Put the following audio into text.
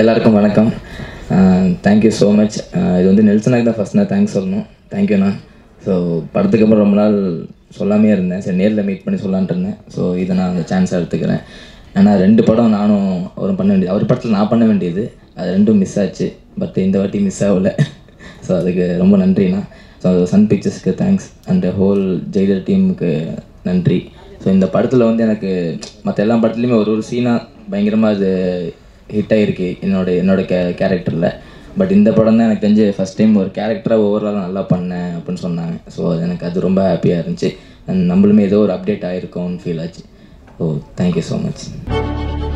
எல்லாருக்கும் வணக்கம் thank you so much இது வந்து நெல்சன் அண்ணா ஃபர்ஸ்ட் நான் தேங்க்ஸ் சொல்லணும் thank you நான் சோ படுத்துக்கு அப்புறம் ரொம்ப நாள் சொல்லாமே இருந்தேன் சரி நேர்ல மீட் பண்ணி சொல்லலாம்னு இருந்தேன் சோ இத நான் அந்த சான்ஸ் எடுத்துக்கிறேன் انا ரெண்டு படம் நானும் அவரும் பண்ண வேண்டியது அவர் படத்துல நான் பண்ண வேண்டியது அது ரெண்டும் மிஸ் ஆச்சு பட் இந்த வாட்டி மிஸ் ஆகல சோ அதுக்கு ரொம்ப நன்றினா சோ சன் பிக்சர்ஸ்க்கு thanks and the whole Jailer டீமுக்கு நன்றி சோ இந்த படத்துல வந்து எனக்கு மத்த எல்லா படத்துலயும் ஒரு சீனா பயங்கரமா அது ஹிட் ஆயிருக்கு என்னோட கரெக்டர்ல பட் இந்த படம் தான் எனக்கு தெரிஞ்சு ஃபர்ஸ்ட் டைம் ஒரு கரெக்டரா ஓவராலா நல்லா பண்ணேன் அப்படினு சொன்னாங்க சோ எனக்கு அது ரொம்ப ஹேப்பியா இருந்துச்சு நம்மளுமே ஏதோ ஒரு அப்டேட் ஆயிருக்கும்னு ஃபீல் ஆச்சு ஓ thank you so much